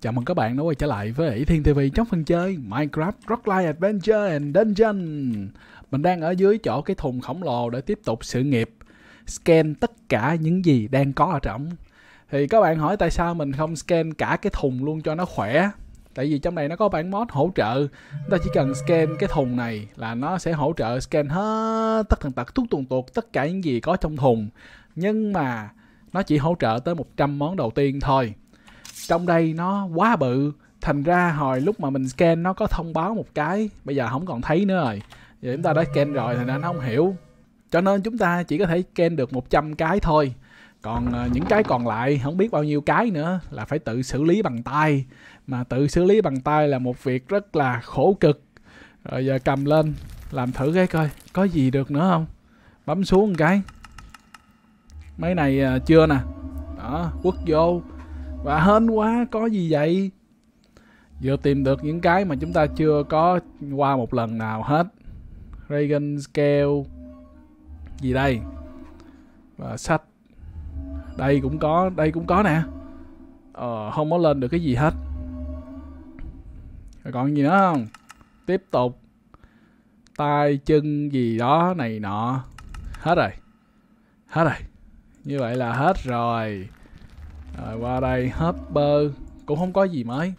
Chào mừng các bạn đã quay trở lại với Ý Thiên TV trong phần chơi Minecraft Roguelike Adventure and Dungeon. Mình đang ở dưới chỗ cái thùng khổng lồ để tiếp tục sự nghiệp scan tất cả những gì đang có ở trong. Thì các bạn hỏi tại sao mình không scan cả cái thùng luôn cho nó khỏe. Tại vì trong này nó có bản mod hỗ trợ. Chúng ta chỉ cần scan cái thùng này là nó sẽ hỗ trợ scan hết tất tần tật, tất cả những gì có trong thùng. Nhưng mà nó chỉ hỗ trợ tới 100 món đầu tiên thôi. Trong đây nó quá bự, thành ra hồi lúc mà mình scan nó có thông báo một cái, bây giờ không còn thấy nữa rồi. Vậy chúng ta đã scan rồi thì nó không hiểu. Cho nên chúng ta chỉ có thể scan được 100 cái thôi. Còn những cái còn lại không biết bao nhiêu cái nữa là phải tự xử lý bằng tay. Mà tự xử lý bằng tay là một việc rất là khổ cực. Rồi giờ cầm lên, làm thử cái coi, có gì được nữa không? Bấm xuống một cái. Mấy này chưa nè. Đó, quất vô. Và hên quá, có gì vậy? Vừa tìm được những cái mà chúng ta chưa có qua một lần nào hết. Reagan Scale. Gì đây? Và sách. Đây cũng có nè. Không có lên được cái gì hết. Rồi còn gì nữa không? Tiếp tục. Tay chân gì đó này nọ. Hết rồi. Hết rồi. Như vậy là hết rồi. Rồi qua đây Hopper cũng không có gì mới.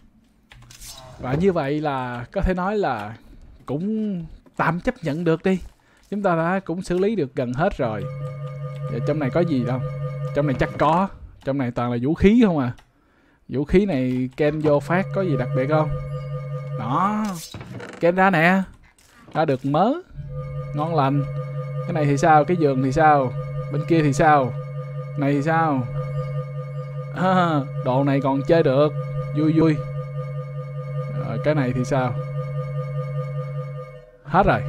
Và như vậy là có thể nói là cũng tạm chấp nhận được đi. Chúng ta đã cũng xử lý được gần hết rồi. Vậy trong này có gì đâu? Trong này chắc có. Trong này toàn là vũ khí không à. Vũ khí này ken vô phát có gì đặc biệt không? Đó. Ken ra nè. Ra được mớ. Ngon lành. Cái này thì sao? Cái giường thì sao? Bên kia thì sao? Này thì sao? À, đồ này còn chơi được. Vui vui. Rồi, cái này thì sao? Hết rồi.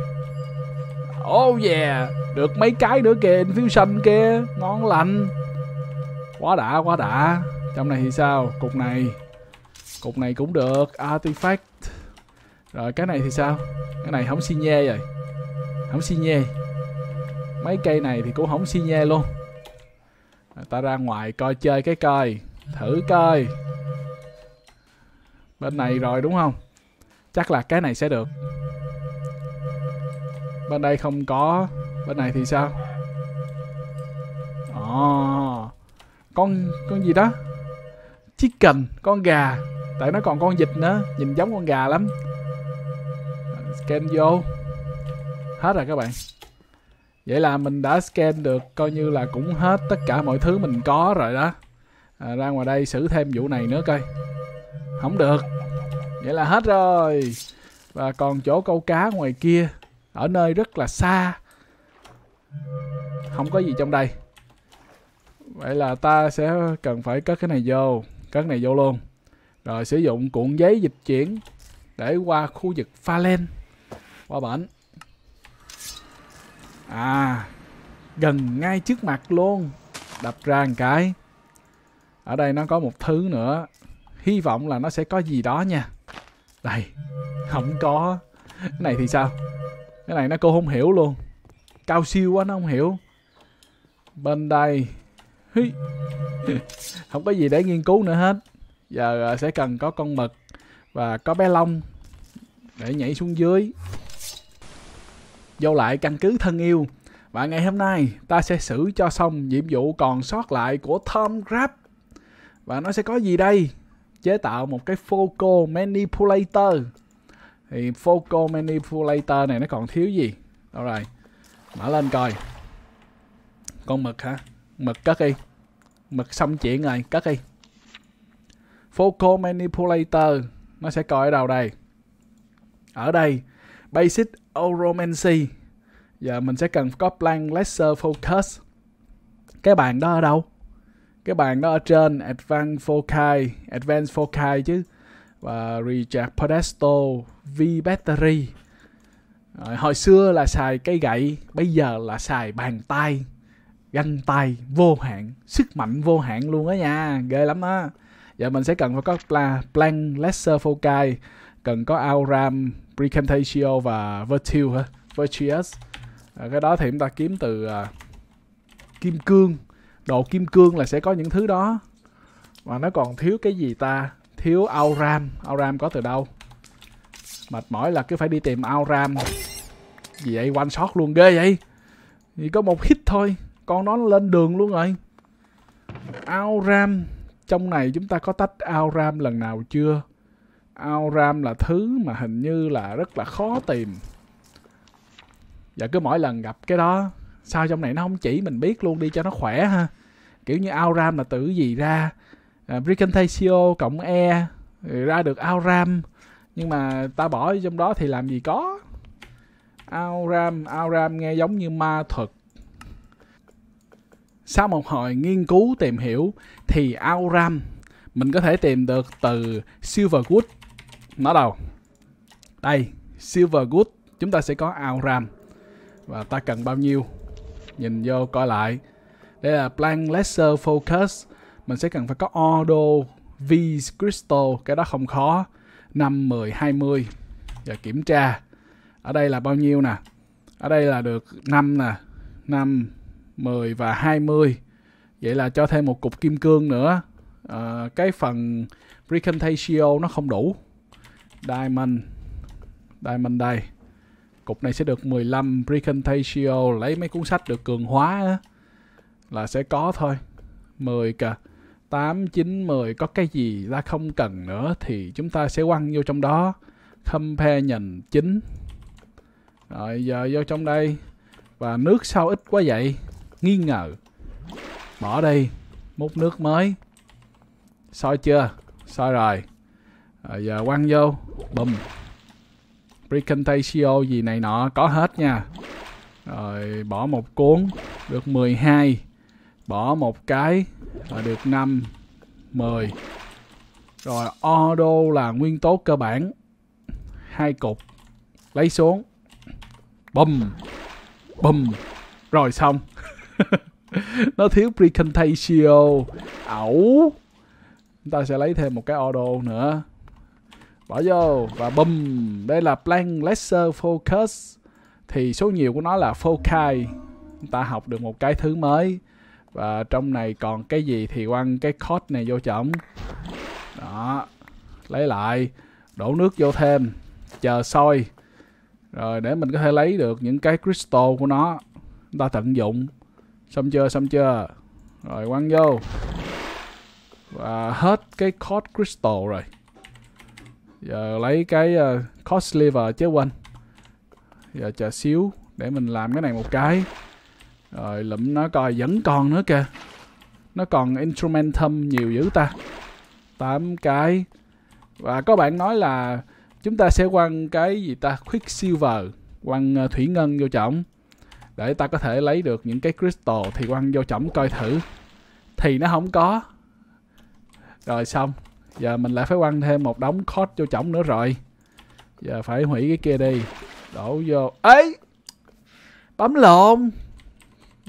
Oh yeah. Được mấy cái nữa kìa. Infusion kìa. Ngon lành. Quá đã, quá đã. Trong này thì sao? Cục này. Cục này cũng được. Artifact. Rồi cái này thì sao? Cái này không xi nhê rồi. Không xi nhê. Mấy cây này thì cũng không xi nhê luôn. Ta ra ngoài coi chơi cái coi. Thử coi. Bên này rồi đúng không? Chắc là cái này sẽ được. Bên đây không có. Bên này thì sao? Oh, con gì đó? Chicken. Con gà. Tại nó còn con vịt nữa. Nhìn giống con gà lắm. Scan vô. Hết rồi các bạn. Vậy là mình đã scan được coi như là cũng hết tất cả mọi thứ mình có rồi đó. Ra ngoài đây xử thêm vụ này nữa coi. Không được. Vậy là hết rồi. Và còn chỗ câu cá ngoài kia. Ở nơi rất là xa. Không có gì trong đây. Vậy là ta sẽ cần phải cất cái này vô. Cất này vô luôn. Rồi sử dụng cuộn giấy dịch chuyển để qua khu vực pha len. Qua bển. À, gần ngay trước mặt luôn. Đập ra một cái. Ở đây nó có một thứ nữa. Hy vọng là nó sẽ có gì đó nha. Đây, không có. Cái này thì sao? Cái này nó cô không hiểu luôn. Cao siêu quá nó không hiểu. Bên đây. Không có gì để nghiên cứu nữa hết. Giờ sẽ cần có con mực. Và có bé Long. Để nhảy xuống dưới. Vô lại căn cứ thân yêu. Và ngày hôm nay ta sẽ xử cho xong nhiệm vụ còn sót lại của Thaumcraft. Và nó sẽ có gì đây? Chế tạo một cái Focal Manipulator. Thì Focal Manipulator này nó còn thiếu gì? Đâu rồi? Mở lên coi. Con mực hả? Mực cất đi. Mực xong chuyện rồi, cất đi. Focal Manipulator. Nó sẽ coi ở đâu đây? Ở đây. Basic Oromancy. Giờ mình sẽ cần có Planar Laser Focus. Cái bàn đó ở đâu? Cái bàn đó ở trên Advanced Foci chứ. Và Recharge Pedestal V Battery. Rồi, hồi xưa là xài cây gậy. Bây giờ là xài bàn tay. Găng tay vô hạn. Sức mạnh vô hạn luôn đó nha. Ghê lắm á. Giờ mình sẽ cần phải có Planar Laser Foci. Cần có Aurum, Praecantatio và Virtuous. Cái đó thì chúng ta kiếm từ kim cương. Đồ kim cương là sẽ có những thứ đó. Mà nó còn thiếu cái gì ta? thiếu Aurum. Aurum có từ đâu? Mệt mỏi là cứ phải đi tìm Aurum. Gì vậy, one shot luôn ghê vậy. Chỉ có một hit thôi, con nó lên đường luôn rồi. Aurum, trong này chúng ta có tách Aurum lần nào chưa? Aurum là thứ mà hình như là rất là khó tìm. Và cứ mỗi lần gặp cái đó, sao trong này nó không chỉ mình biết luôn đi cho nó khỏe ha. Kiểu như Aurum là từ gì ra, Praecantatio cộng E ra được Aurum. Nhưng mà ta bỏ trong đó thì làm gì có. Aurum, Aurum nghe giống như ma thuật. Sau một hồi nghiên cứu tìm hiểu thì Aurum mình có thể tìm được từ Silverwood. Nó đâu? Đây, Silverwood. Chúng ta sẽ có Aurum. Và ta cần bao nhiêu? Nhìn vô coi lại. Đây là Planar Laser Focus. Mình sẽ cần phải có Ordo, V Crystal. Cái đó không khó. 5, 10, 20. Và kiểm tra. Ở đây là bao nhiêu nè? Ở đây là được 5 nè. 5, 10 và 20. Vậy là cho thêm một cục kim cương nữa. Cái phần Praecantatio nó không đủ. Diamond. Diamond đây. Cục này sẽ được 15 Praecantatio. Lấy mấy cuốn sách được cường hóa đó, là sẽ có thôi. 10 cả 8, 9, 10. Có cái gì ta không cần nữa thì chúng ta sẽ quăng vô trong đó. Companion 9. Rồi giờ vô trong đây. Và nước sao ít quá vậy? Nghi ngờ. Bỏ đi. Múc nước mới. Soi chưa? Soi rồi. Rồi giờ quăng vô. Bùm. Precantatio gì này nọ có hết nha. Rồi bỏ một cuốn. Được 12. Bỏ một cái. Rồi được 5. 10. Rồi Ordo là nguyên tố cơ bản. 2 cục. Lấy xuống. Bùm. Bùm. Rồi xong. Nó thiếu Precantatio. Ẩu. Chúng ta sẽ lấy thêm một cái Ordo nữa. Bỏ vô. Và bùm. Đây là Planar Laser Focus. Thì số nhiều của nó là Foci. Chúng ta học được một cái thứ mới. Và trong này còn cái gì thì quăng cái code này vô chổng. Đó. Lấy lại. Đổ nước vô thêm. Chờ sôi. Rồi để mình có thể lấy được những cái crystal của nó. Chúng ta tận dụng. Xong chưa? Xong chưa? Rồi quăng vô. Và hết cái code crystal rồi. Giờ lấy cái code sliver chứ quên. Giờ chờ xíu. Để mình làm cái này một cái. Rồi lụm nó coi. Vẫn còn nữa kìa. Nó còn instrumentum nhiều dữ ta. 8 cái. Và có bạn nói là chúng ta sẽ quăng cái gì ta, Quicksilver, quăng thủy ngân vô chổng để ta có thể lấy được những cái crystal, thì quăng vô chổng coi thử thì nó không có. Rồi xong. Giờ mình lại phải quăng thêm một đống code vô chổng nữa rồi. Giờ phải hủy cái kia đi. Đổ vô. Ấy, bấm lộn.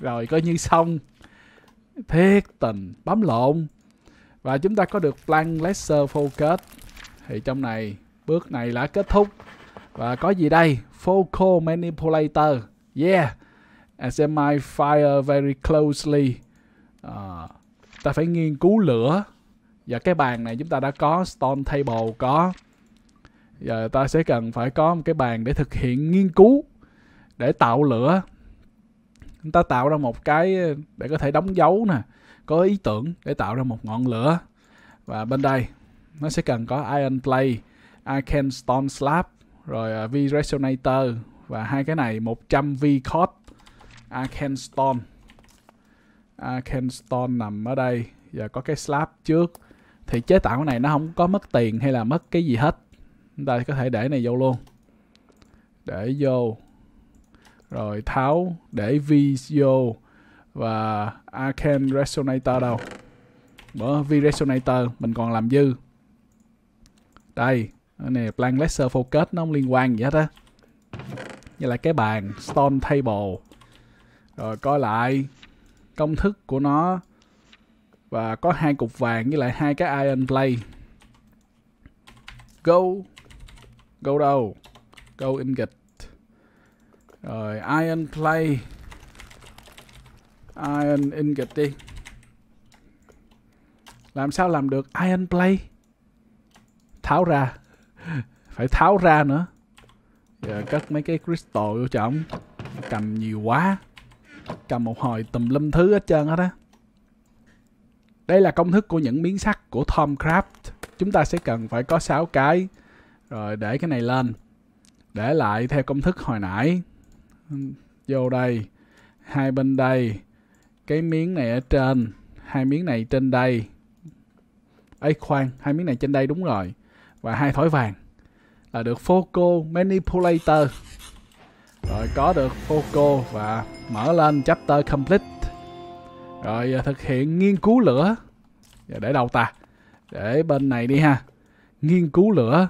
Rồi coi như xong. Thiệt tình, bấm lộn. Và chúng ta có được Planar Laser Focus. Thì trong này, bước này là kết thúc. Và có gì đây? Focal Manipulator. Yeah. Examine fire very closely. Ta phải nghiên cứu lửa. Và cái bàn này chúng ta đã có. Stone table có. Giờ ta sẽ cần phải có một cái bàn để thực hiện nghiên cứu. Để tạo lửa. Chúng ta tạo ra một cái để có thể đóng dấu nè. Có ý tưởng để tạo ra một ngọn lửa. Và bên đây nó sẽ cần có Iron Plate, Arcane Stone Slab, rồi V Resonator. Và hai cái này 100 V Code. Arcane Stone. Arcane Stone nằm ở đây. Giờ có cái slab trước. Thì chế tạo cái này nó không có mất tiền hay là mất cái gì hết. Chúng ta có thể để này vô luôn. Để vô. Rồi tháo. Để V vô. Và Arcane Resonator đâu? Bỏ V Resonator. Mình còn làm dư. Đây. Cái này Planar Laser Focus. Nó không liên quan gì hết á. Như là cái bàn. Stone Table. Rồi coi lại. Công thức của nó. Và có 2 cục vàng với lại 2 cái Iron Plate. Go. Go đâu? Go ingot. Rồi Iron Plate. Iron ingot đi. Làm sao làm được Iron Plate? tháo ra. Phải tháo ra nữa. Giờ cất mấy cái crystal vô trỏng. Cầm nhiều quá. Cầm một hồi tùm lum thứ hết trơn hết á. Đây là công thức của những miếng sắt của Thaumcraft. Chúng ta sẽ cần phải có 6 cái. Rồi để cái này lên. Để lại theo công thức hồi nãy. Vô đây. Hai bên đây. Cái miếng này ở trên. Hai miếng này trên đây. Ấy khoan, hai miếng này trên đây đúng rồi. Và hai thỏi vàng. Là được Focal Manipulator. Rồi có được Focal và mở lên chapter complete. Rồi thực hiện nghiên cứu lửa. Giờ để đâu ta? Để bên này đi ha. Nghiên cứu lửa.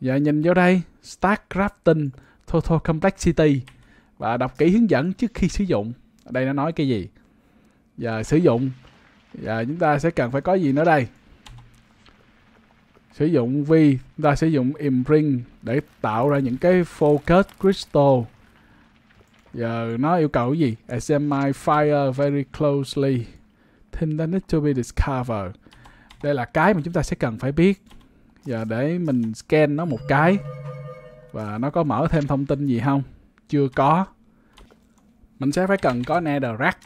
Giờ nhìn vô đây. Start crafting total complexity. Và đọc kỹ hướng dẫn trước khi sử dụng. Ở đây nó nói cái gì? Giờ sử dụng. Giờ chúng ta sẽ cần phải có gì nữa đây? Sử dụng vi, chúng ta sử dụng imprint để tạo ra những cái focus crystal. Giờ nó yêu cầu cái gì? Examine fire very closely. Things that need to be discovered. Đây là cái mà chúng ta sẽ cần phải biết. Giờ để mình scan nó một cái. Và nó có mở thêm thông tin gì không? Chưa có. Mình sẽ phải cần có Netherrack.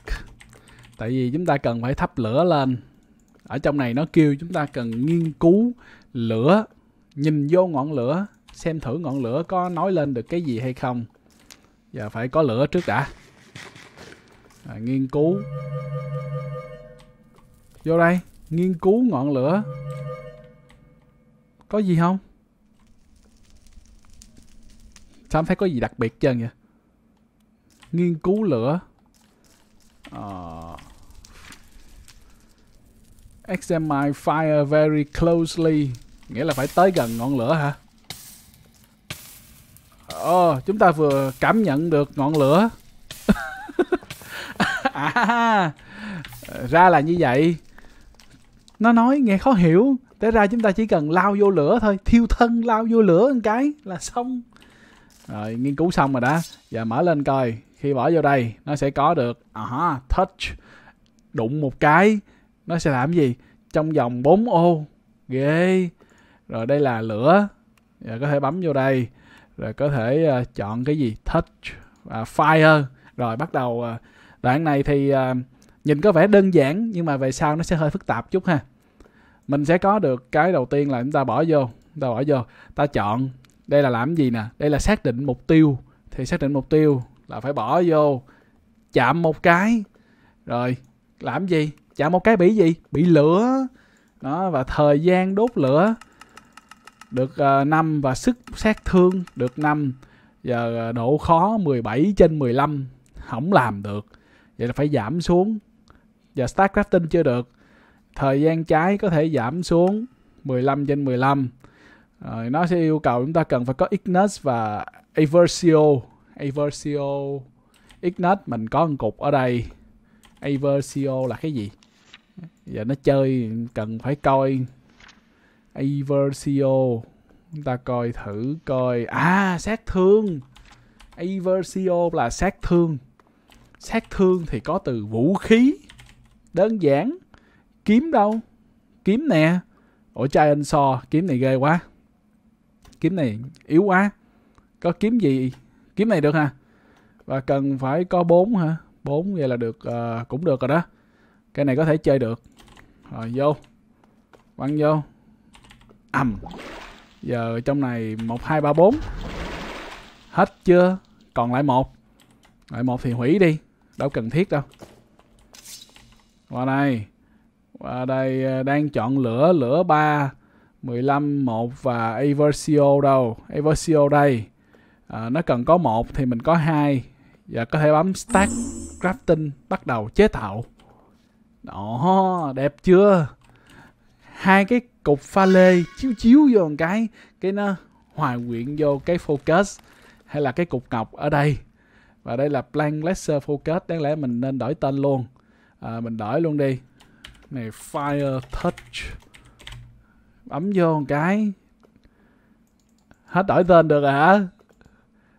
Tại vì chúng ta cần phải thắp lửa lên. Ở trong này nó kêu chúng ta cần nghiên cứu lửa. Nhìn vô ngọn lửa. Xem thử ngọn lửa có nói lên được cái gì hay không. Giờ phải có lửa trước đã. Rồi, nghiên cứu. Vô đây. Nghiên cứu ngọn lửa. Có gì không? Sao không thấy có gì đặc biệt trơn vậy? Nghiên cứu lửa. Examine fire very closely. Nghĩa là phải tới gần ngọn lửa hả? Ồ, chúng ta vừa cảm nhận được ngọn lửa. À, ra là như vậy. Nó nói nghe khó hiểu. Thế ra chúng ta chỉ cần lao vô lửa thôi. Thiêu thân lao vô lửa một cái là xong. Rồi, nghiên cứu xong rồi đã. Giờ mở lên coi. Khi bỏ vô đây, nó sẽ có được touch. Đụng một cái. Nó sẽ làm gì? Trong vòng 4 ô. Ghê. Rồi đây là lửa. Rồi có thể bấm vô đây. Rồi có thể chọn cái gì? Touch. Fire. Rồi bắt đầu. Đoạn này thì nhìn có vẻ đơn giản. Nhưng mà về sau nó sẽ hơi phức tạp chút ha. Mình sẽ có được cái đầu tiên là chúng ta bỏ vô. Chúng ta bỏ vô. Ta chọn. Đây là làm gì nè? Đây là xác định mục tiêu. Thì xác định mục tiêu là phải bỏ vô. Chạm một cái. Rồi làm gì? Chạm một cái bị gì? Bị lửa. Đó, và thời gian đốt lửa được 5 và sức sát thương được 5. Giờ độ khó 17 trên 15. Không làm được. Vậy là phải giảm xuống. Giờ start crafting chưa được. Thời gian cháy có thể giảm xuống 15 trên 15. Rồi nó sẽ yêu cầu chúng ta cần phải có Ignus và Aversio. Ignus mình có một cục ở đây. Aversio là cái gì? Giờ nó chơi cần phải coi. Aversio. Chúng ta coi thử coi. À, sát thương. Aversio là sát thương. Sát thương thì có từ vũ khí. Đơn giản. Kiếm đâu? Kiếm nè. Ủa trai anh so. Kiếm này ghê quá. Kiếm này yếu quá. Có kiếm gì? Kiếm này được hả? Và cần phải có 4 hả? 4 vậy là được. Cũng được rồi đó. Cái này có thể chơi được. Rồi vô. Băng vô. Giờ trong này 1, 2, 3, 4. Hết chưa? Còn lại 1. Lại 1 thì hủy đi. Đâu cần thiết đâu. Qua đây. Qua đây đang chọn lửa. Lửa 3, 15, 1 và Aversio đâu? Aversio đây. Nó cần có 1 thì mình có 2. Giờ có thể bấm Start Crafting. Bắt đầu chế tạo. Đó, đẹp chưa? Hai cái cục pha lê chiếu chiếu vô một cái nó hòa quyện vô cái focus hay là cái cục ngọc ở đây. Và đây là Planar Laser Focus, đáng lẽ mình nên đổi tên luôn. Mình đổi luôn đi. Này Fire Touch. Bấm vô một cái. Hết đổi tên được rồi hả?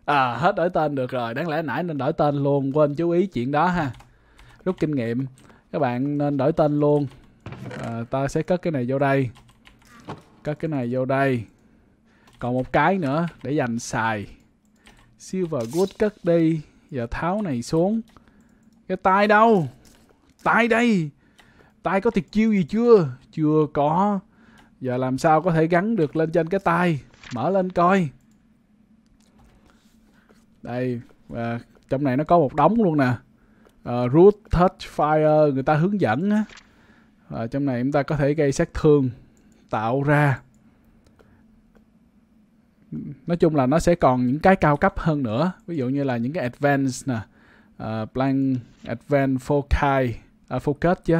À, hết đổi tên được rồi, đáng lẽ nãy nên đổi tên luôn, quên chú ý chuyện đó ha. Rút kinh nghiệm. Các bạn nên đổi tên luôn. Ta sẽ cất cái này vô đây. Cất cái này vô đây. Còn một cái nữa để dành xài. Silverwood cất đi. Giờ tháo này xuống. Cái tay đâu? Tay đây. Tay có tuyệt chiêu gì chưa? Chưa có. Giờ làm sao có thể gắn được lên trên cái tay? Mở lên coi. Đây. À, trong này nó có một đống luôn nè. Root Touch Fire. Người ta hướng dẫn á. À, trong này chúng ta có thể gây sát thương. Tạo ra. Nói chung là nó sẽ còn những cái cao cấp hơn nữa. Ví dụ như là những cái Advanced nè. Plan Advanced Foci. Focus chứ.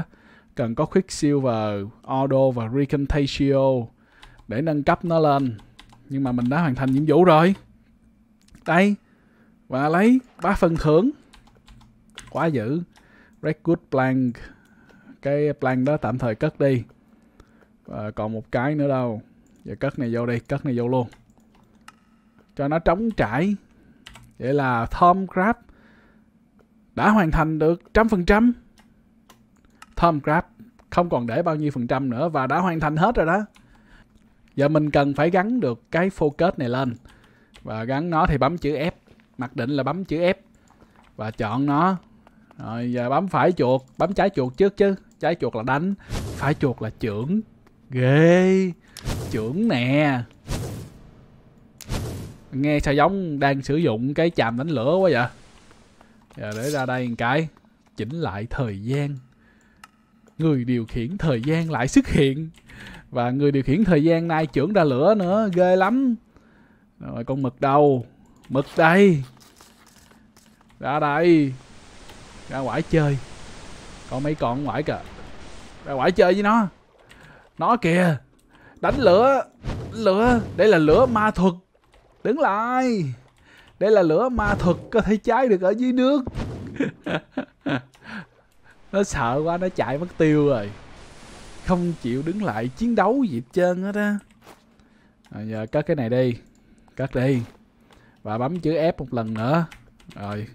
Cần có Quicksilver, Auto và Praecantatio để nâng cấp nó lên. Nhưng mà mình đã hoàn thành nhiệm vụ rồi. Đây. Và lấy 3 phần thưởng. Quá dữ. Redwood Plank. Cái plank đó tạm thời cất đi. Và còn một cái nữa đâu. Giờ cất này vô đi. Cất này vô luôn. Cho nó trống trải. Vậy là Thaumcraft đã hoàn thành được 100%. Thaumcraft không còn để bao nhiêu phần trăm nữa và đã hoàn thành hết rồi đó. Giờ mình cần phải gắn được cái focus này lên. Và gắn nó thì bấm chữ F. Mặc định là bấm chữ F. Và chọn nó. Rồi giờ bấm phải chuột. Bấm trái chuột trước chứ. Trái chuột là đánh. Phải chuột là chưởng. Ghê. Chưởng nè. Nghe sao giống đang sử dụng cái chàm đánh lửa quá vậy. Giờ để ra đây một cái. Chỉnh lại thời gian. Người điều khiển thời gian lại xuất hiện. Và người điều khiển thời gian nay chưởng ra lửa nữa. Ghê lắm. Rồi con mực đâu? Mực đây. Ra đây. Ra ngoài chơi. Còn mấy con ngoài kìa. Ra ngoài chơi với nó. Nó kìa. Đánh lửa. Lửa. Đây là lửa ma thuật. Đứng lại. Đây là lửa ma thuật có thể cháy được ở dưới nước. Nó sợ quá nó chạy mất tiêu rồi. Không chịu đứng lại chiến đấu gì hết trơn hết á. Rồi giờ cất cái này đi. Cất đi. Và bấm chữ F một lần nữa. Rồi.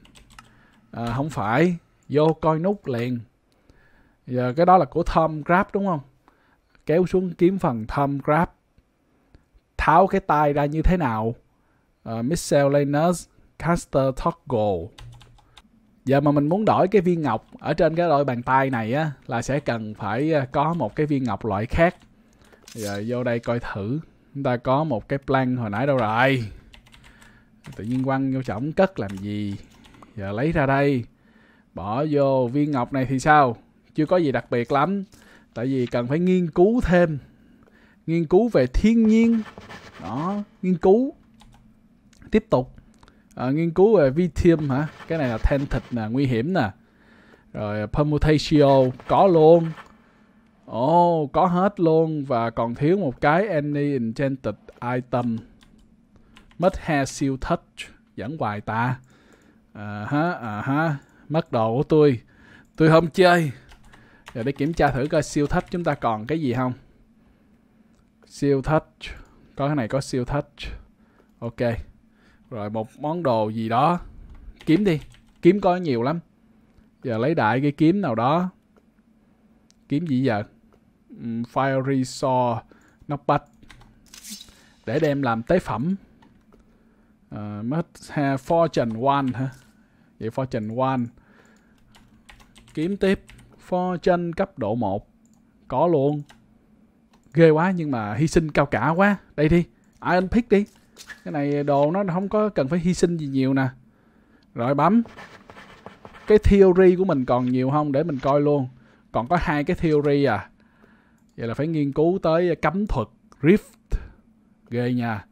À, không phải. Vô coi nút liền. Giờ cái đó là của Thaumcraft đúng không? Kéo xuống kiếm phần Thaumcraft. Tháo cái tay ra như thế nào? Miscellaneous Caster Toggle. Giờ mà mình muốn đổi cái viên ngọc ở trên cái đôi bàn tay này á, là sẽ cần phải có một cái viên ngọc loại khác. Giờ vô đây coi thử. Chúng ta có một cái plank hồi nãy đâu rồi. Tự nhiên quăng vô chổng cất làm gì. Giờ lấy ra đây. Bỏ vô viên ngọc này thì sao? Chưa có gì đặc biệt lắm. Tại vì cần phải nghiên cứu thêm. Nghiên cứu về thiên nhiên. Đó. Nghiên cứu. Tiếp tục. À, nghiên cứu về Vitium hả? Cái này là Tainted nè, nguy hiểm nè. Rồi Permutatio có luôn. Ồ, có hết luôn. Và còn thiếu một cái Any Enchanted Item. Mất hair seal touch. Dẫn hoài ta. Mất đồ của tôi. Tôi không chơi. Rồi để kiểm tra thử coi seal touch chúng ta còn cái gì không. Seal touch. Có cái này có seal touch. Ok. Rồi một món đồ gì đó. Kiếm đi. Kiếm có nhiều lắm. Giờ lấy đại cái kiếm nào đó. Kiếm gì giờ? Fiery Saw. Knockback. Để đem làm tế phẩm. Mất Fortune One hả? Vậy Fortune One. Kiếm tiếp. Fortune cấp độ 1. Có luôn. Ghê quá nhưng mà hy sinh cao cả quá. Đây đi. Iron Pick đi. Cái này đồ nó không có cần phải hy sinh gì nhiều nè. Rồi bấm. Cái theory của mình còn nhiều không? Để mình coi luôn. Còn có 2 cái theory à. Vậy là phải nghiên cứu tới cấm thuật Rift. Ghê nha.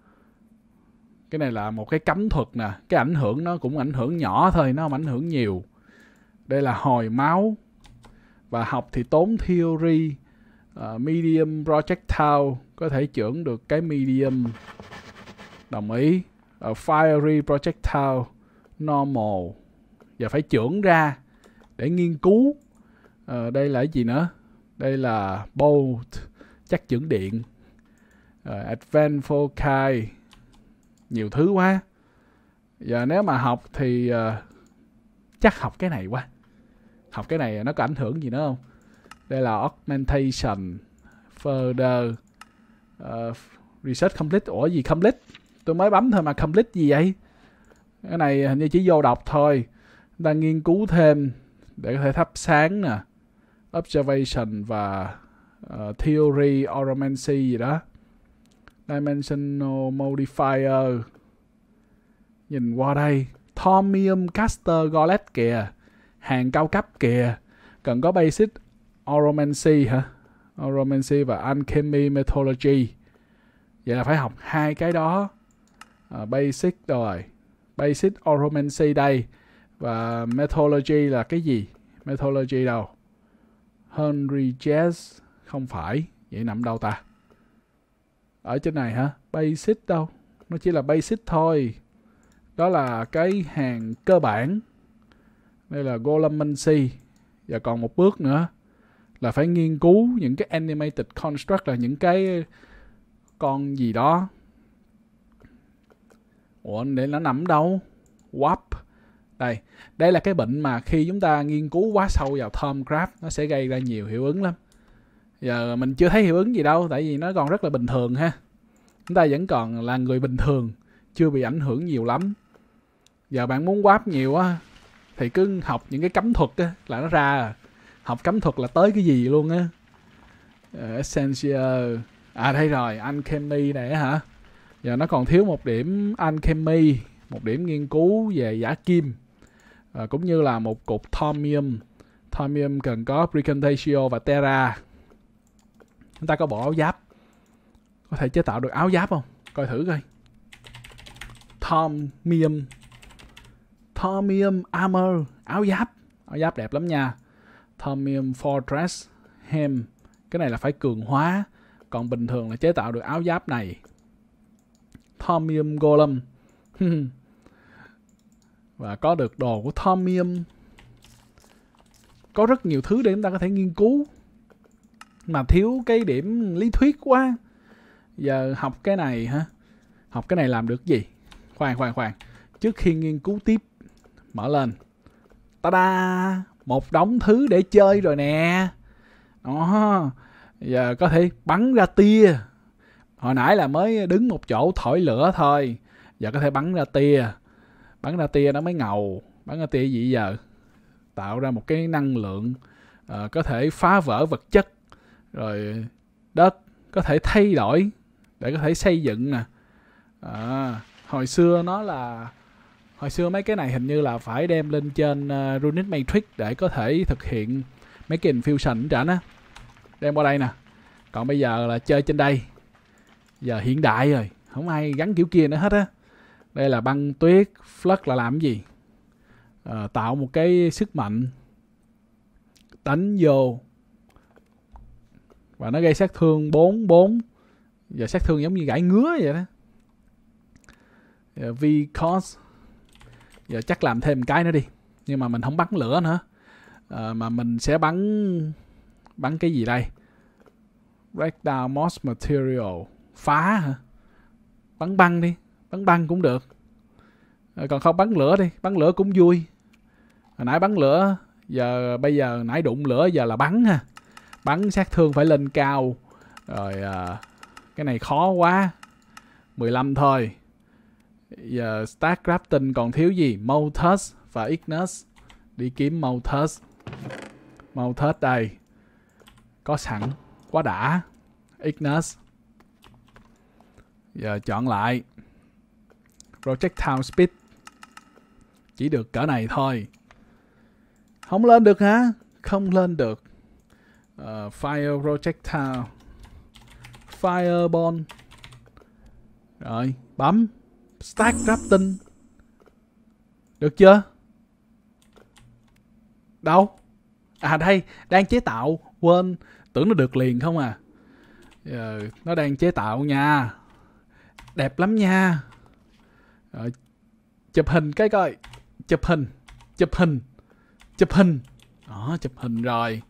Cái này là một cái cấm thuật nè. Cái ảnh hưởng nó cũng ảnh hưởng nhỏ thôi. Nó không ảnh hưởng nhiều. Đây là hồi máu. Và học thì tốn theory. Medium projectile. Có thể trưởng được cái medium. Đồng ý. Fiery projectile normal. Giờ phải chưởng ra để nghiên cứu. Đây là cái gì nữa? Đây là bolt. Chắc chưởng điện. Advanced foci. Nhiều thứ quá. Giờ nếu mà học thì chắc học cái này quá. Học cái này nó có ảnh hưởng gì nữa không? Đây là augmentation. Further. Research complete. Ủa gì complete? Tôi mới bấm thôi mà complete gì vậy? Cái này hình như chỉ vô đọc thôi. Người ta nghiên cứu thêm để có thể thắp sáng nè, observation và theory oromancy gì đó. Dimensional modifier. Nhìn qua đây, Thaumium Caster Gaulet kìa, hàng cao cấp kìa. Cần có Basic Oromancy hả? Oromancy và Alchemy Methodology. Vậy là phải học hai cái đó. Basic rồi. Basic Oromancy đây. Và Methodology là cái gì? Methodology đâu? Henry Jazz. Không phải. Vậy nằm đâu ta? Ở trên này hả? Basic đâu? Nó chỉ là Basic thôi. Đó là cái hàng cơ bản. Đây là Golemancy. Và còn một bước nữa là phải nghiên cứu những cái Animated Construct, là những cái con gì đó. Ủa, để nó nằm đâu? Warp. Đây, đây là cái bệnh mà khi chúng ta nghiên cứu quá sâu vào Thaumcraft, nó sẽ gây ra nhiều hiệu ứng lắm. Giờ mình chưa thấy hiệu ứng gì đâu, tại vì nó còn rất là bình thường ha. Chúng ta vẫn còn là người bình thường, chưa bị ảnh hưởng nhiều lắm. Giờ bạn muốn warp nhiều á thì cứ học những cái cấm thuật á là nó ra à. Học cấm thuật là tới cái gì luôn á. Essential. À đây rồi, Alchemy này hả? Giờ nó còn thiếu một điểm Alchemy, một điểm nghiên cứu về giả kim, cũng như là một cục Thormium. Thormium cần có Praecantatio và Terra. Chúng ta có bộ áo giáp. Có thể chế tạo được áo giáp không? Coi thử coi. Thormium. Thormium Armor. Áo giáp. Áo giáp đẹp lắm nha. Thormium Fortress. Hem. Cái này là phải cường hóa. Còn bình thường là chế tạo được áo giáp này. Thaumium Golem. Và có được đồ của Thaumium. Có rất nhiều thứ để chúng ta có thể nghiên cứu. Mà thiếu cái điểm lý thuyết quá. Giờ học cái này hả? Học cái này làm được gì? Khoan. Trước khi nghiên cứu tiếp, mở lên. Ta-da! Một đống thứ để chơi rồi nè. Đó. Giờ có thể bắn ra tia. Hồi nãy là mới đứng một chỗ thổi lửa thôi. Giờ có thể bắn ra tia. Bắn ra tia nó mới ngầu. Bắn ra tia gì giờ? Tạo ra một cái năng lượng. Có thể phá vỡ vật chất. Rồi đất. Có thể thay đổi. Để có thể xây dựng nè. Hồi xưa nó là... Hồi xưa mấy cái này hình như là phải đem lên trên Runic Matrix để có thể thực hiện mấy cái Infusion trển á. Đem qua đây nè. Còn bây giờ là chơi trên đây. Giờ hiện đại rồi. Không ai gắn kiểu kia nữa hết á. Đây là băng tuyết. Flood là làm cái gì? Tạo một cái sức mạnh. Đánh vô. Và nó gây sát thương 4-4. Giờ sát thương giống như gãi ngứa vậy đó. V-Cos. Giờ chắc làm thêm một cái nữa đi. Nhưng mà mình không bắn lửa nữa. Mà mình sẽ bắn... Bắn cái gì đây? Break down most material. Phá hả? Bắn băng đi. Bắn băng cũng được. Còn không bắn lửa đi. Bắn lửa cũng vui. Hồi nãy bắn lửa. Giờ bây giờ nãy đụng lửa. Giờ là bắn ha. Bắn sát thương phải lên cao. Rồi cái này khó quá. 15 thôi. Giờ Start Crafting còn thiếu gì? Malthus và Ignus. Đi kiếm Malthus. Malthus đây. Có sẵn. Quá đã. Ignus. Giờ chọn lại. Projectile Speed. Chỉ được cỡ này thôi. Không lên được hả? Không lên được. Fire Projectile. Fireball. Rồi. Bấm. Start Crafting. Được chưa? Đâu? À đây. Đang chế tạo. Quên. Tưởng nó được liền không à. Nó đang chế tạo nha. Đẹp lắm nha. Chụp hình cái coi. Chụp hình. Đó, chụp hình rồi.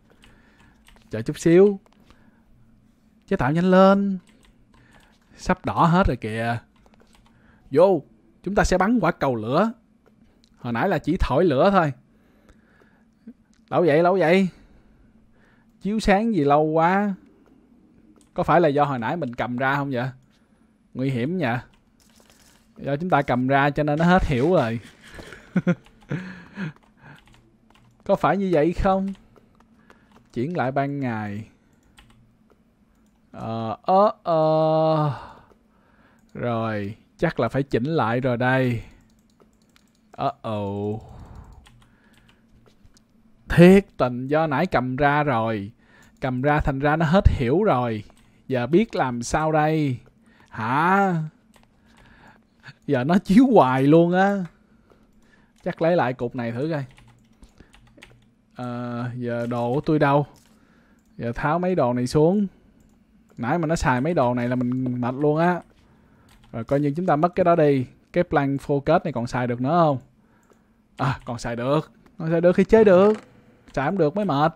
Chờ chút xíu. Chế tạo nhanh lên. Sắp đỏ hết rồi kìa. Vô. Chúng ta sẽ bắn quả cầu lửa. Hồi nãy là chỉ thổi lửa thôi. Lâu vậy. Chiếu sáng gì lâu quá. Có phải là do hồi nãy mình cầm ra không vậy? Nguy hiểm nha. Do chúng ta cầm ra cho nên nó hết hiểu rồi. Có phải như vậy không? Chuyển lại ban ngày. Rồi, chắc là phải chỉnh lại rồi đây. Thiệt tình, do nãy cầm ra rồi. Cầm ra thành ra nó hết hiểu rồi. Giờ biết làm sao đây? Hả? Giờ nó chiếu hoài luôn á. Chắc lấy lại cục này thử coi. Giờ đồ của tôi đâu? Giờ tháo mấy đồ này xuống. Nãy mà nó xài mấy đồ này là mình mệt luôn á. Rồi coi như chúng ta mất cái đó đi. Cái Planar Focus này còn xài được nữa không? À, còn xài được. Nó xài được khi chơi được. Xài không được mới mệt.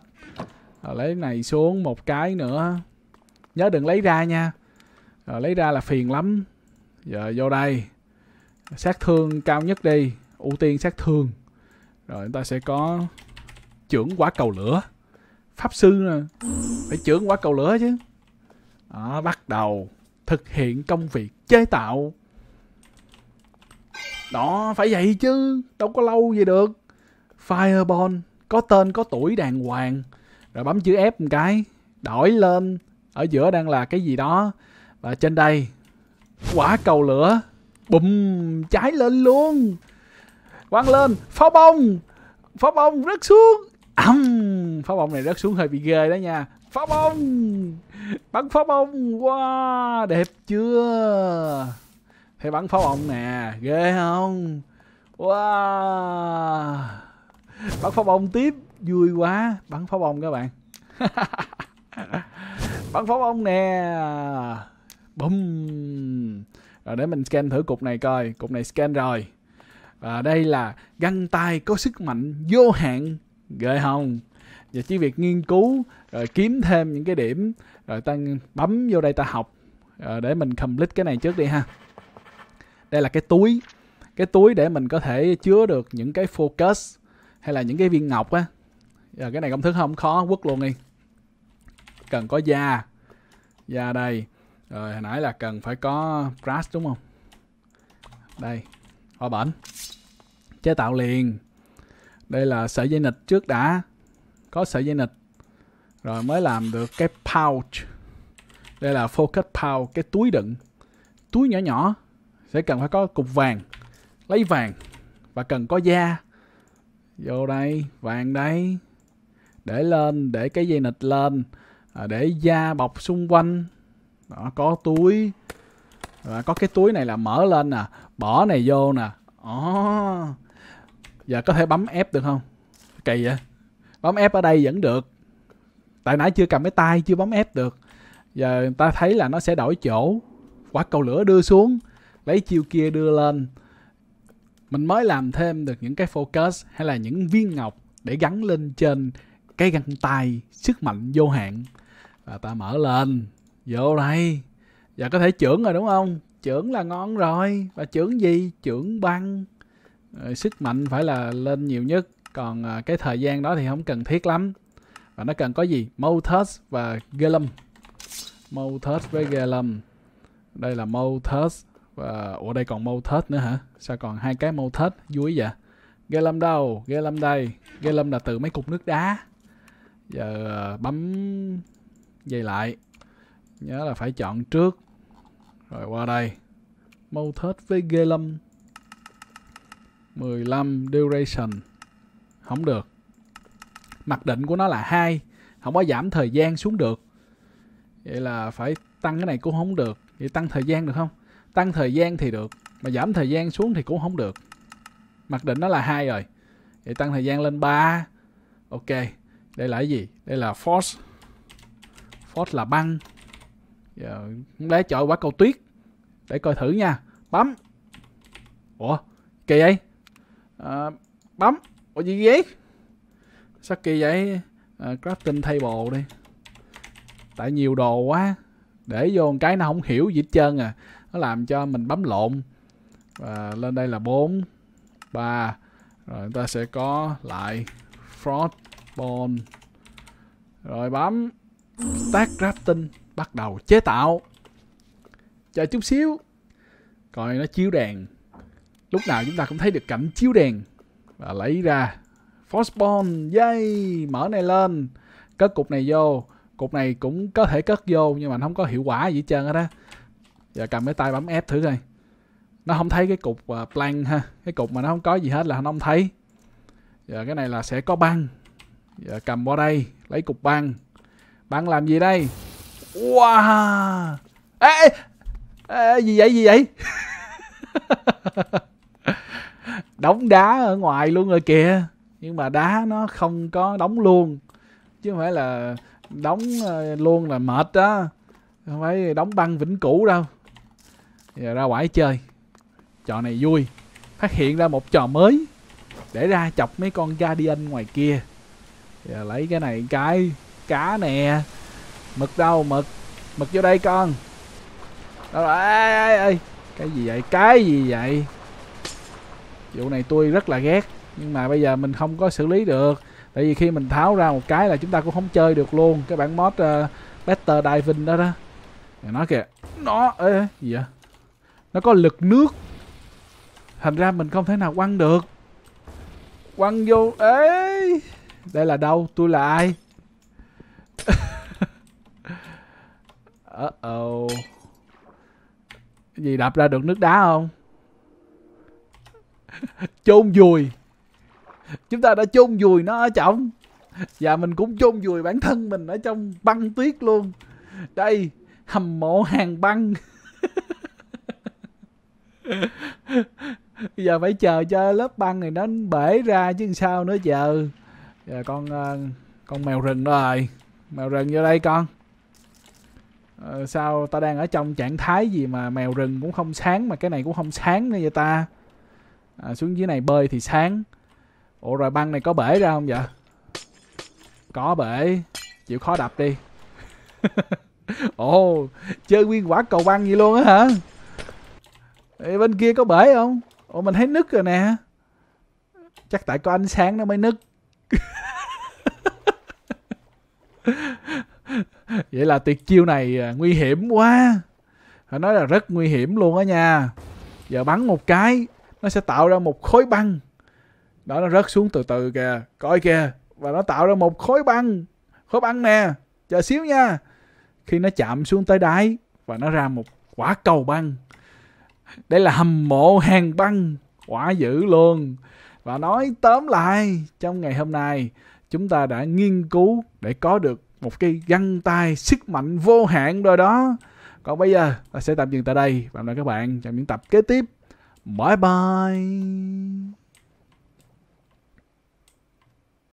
Rồi lấy này xuống một cái nữa. Nhớ đừng lấy ra nha. Rồi lấy ra là phiền lắm. Giờ vô đây. Sát thương cao nhất đi. Ưu tiên sát thương. Rồi chúng ta sẽ có chưởng quả cầu lửa. Pháp sư nè. Phải chưởng quả cầu lửa chứ. Đó, bắt đầu thực hiện công việc chế tạo. Đó, phải vậy chứ. Đâu có lâu gì được. Fireball. Có tên, có tuổi đàng hoàng. Rồi bấm chữ F một cái. Đổi lên. Ở giữa đang là cái gì đó. Và trên đây. Quả cầu lửa. Bùm. Cháy lên luôn. Quăng lên. Pháo bông. Pháo bông rớt xuống. Pháo bông này rớt xuống hơi bị ghê đó nha. Pháo bông. Bắn pháo bông. Wow. Đẹp chưa. Thì bắn pháo bông nè. Ghê không? Wow. Bắn pháo bông tiếp. Vui quá. Bắn pháo bông các bạn. Bắn pháo bông nè. Bùm. Rồi để mình scan thử cục này coi. Cục này scan rồi. Và đây là găng tay có sức mạnh vô hạn. Ghê không? Và chỉ việc nghiên cứu. Rồi kiếm thêm những cái điểm. Rồi ta bấm vô đây ta học. Rồi để mình complete cái này trước đi ha. Đây là cái túi. Cái túi để mình có thể chứa được những cái focus. Hay là những cái viên ngọc á. Giờ cái này công thức không khó. Quất luôn đi. Cần có da. Da đây. Rồi hồi nãy là cần phải có brass đúng không? Đây. Hoa bển. Chế tạo liền. Đây là sợi dây nịt trước đã. Có sợi dây nịt. Rồi mới làm được cái pouch. Đây là focus pouch. Cái túi đựng. Túi nhỏ nhỏ. Sẽ cần phải có cục vàng. Lấy vàng. Và cần có da. Vô đây. Vàng đây. Để lên. Để cái dây nịt lên. Để da bọc xung quanh. Đó, có túi. Và có cái túi này là mở lên nè. Bỏ này vô nè. Giờ có thể bấm F được không? Kỳ vậy. Bấm F ở đây vẫn được. Tại nãy chưa cầm cái tay. Chưa bấm F được. Giờ người ta thấy là nó sẽ đổi chỗ. Quả cầu lửa đưa xuống. Lấy chiêu kia đưa lên. Mình mới làm thêm được những cái focus. Hay là những viên ngọc. Để gắn lên trên cái găng tay. Sức mạnh vô hạn. Và ta mở lên. Vô đây. Giờ có thể chưởng rồi đúng không? Chưởng là ngon rồi. Và chưởng gì? Chưởng băng. Sức mạnh phải là lên nhiều nhất. Còn cái thời gian đó thì không cần thiết lắm. Và nó cần có gì? Malthus và Golem. Malthus với Golem. Đây là Malthus. Và ủa đây còn Malthus nữa hả? Sao còn hai cái Malthus vui vậy? Golem đâu? Golem đây. Golem là từ mấy cục nước đá. Giờ bấm dây lại. Nhớ là phải chọn trước. Rồi qua đây. Malthus với Golem. 15 duration. Không được. Mặc định của nó là 2. Không có giảm thời gian xuống được. Vậy là phải tăng cái này cũng không được. Vậy tăng thời gian được không? Tăng thời gian thì được. Mà giảm thời gian xuống thì cũng không được. Mặc định nó là 2 rồi. Vậy tăng thời gian lên 3. Ok. Đây là cái gì? Đây là force. Force là băng. Giờ lấy chọi quả cầu tuyết. Để coi thử nha. Bấm. Ủa? Kỳ vậy? Bấm. Ủa gì vậy? Sao kỳ vậy? Crafting table đi. Tại nhiều đồ quá. Để vô một cái nó không hiểu gì hết trơn à. Nó làm cho mình bấm lộn. Và lên đây là 4 3. Rồi chúng ta sẽ có lại Frostbone. Rồi bấm Start Crafting. bắt đầu chế tạo. Chờ chút xíu. Coi nó chiếu đèn. Lúc nào chúng ta cũng thấy được cảnh chiếu đèn. Và lấy ra Forceborn, yay, mở này lên, cất cục này vô. Cục này cũng có thể cất vô nhưng mà nó không có hiệu quả gì hết trơn hết á. Giờ cầm cái tay bấm F thử coi. Nó không thấy cái cục plank ha. Cái cục mà nó không có gì hết là nó không thấy. Giờ cái này là sẽ có băng. Giờ cầm qua đây, lấy cục băng. Băng làm gì đây? Wow. Ê, gì vậy, gì vậy? Đóng đá ở ngoài luôn rồi kìa. Nhưng mà đá nó không có đóng luôn. Chứ không phải là đóng luôn là mệt đó. Không phải đóng băng vĩnh cửu đâu. Giờ ra quải chơi. Trò này vui. Phát hiện ra một trò mới. Để ra chọc mấy con Guardian ngoài kia. Giờ lấy cái này cái. Cá nè. Mực đâu, mực. Mực vô đây con. Đó là... Ê. Cái gì vậy? Cái gì vậy? Vụ này tôi rất là ghét. Nhưng mà bây giờ mình không có xử lý được. Tại vì khi mình tháo ra một cái là chúng ta cũng không chơi được luôn. Cái bản mod Better Diving đó đó. Nó kìa. Nó... Ê, gì vậy? Nó có lực nước. Thành ra mình không thể nào quăng được. Quăng vô... Ê! Đây là đâu? Tôi là ai? Uh-oh. Gì đạp ra được nước đá không? Chôn vùi. Chúng ta đã chôn vùi nó ở trong. Và mình cũng chôn vùi bản thân mình ở trong băng tuyết luôn. Đây, hầm mộ hàng băng. Bây giờ phải chờ cho lớp băng này nó bể ra chứ sao nữa giờ. Giờ con mèo rừng đó rồi. Mèo rừng vô đây con. Sao ta đang ở trong trạng thái gì mà mèo rừng cũng không sáng. Mà cái này cũng không sáng nữa vậy ta. Xuống dưới này bơi thì sáng. Ủa rồi băng này có bể ra không vậy? Có bể. Chịu khó đập đi. Ồ, chơi nguyên quả cầu băng vậy luôn á hả? Ê, bên kia có bể không? Ủa mình thấy nứt rồi nè. Chắc tại có ánh sáng nó mới nứt. Vậy là tuyệt chiêu này nguy hiểm quá. Phải nói là rất nguy hiểm luôn á nha. Giờ bắn một cái nó sẽ tạo ra một khối băng. Đó, nó rớt xuống từ từ kìa. Coi kìa. Và nó tạo ra một khối băng. Khối băng nè. Chờ xíu nha. Khi nó chạm xuống tới đáy và nó ra một quả cầu băng. Đây là hầm mộ hàng băng. Quả dữ luôn. Và nói tóm lại, trong ngày hôm nay chúng ta đã nghiên cứu để có được một cái găng tay sức mạnh vô hạn rồi đó. Còn bây giờ ta sẽ tạm dừng tại đây. Và hẹn gặp lại các bạn trong những tập kế tiếp. Bye bye.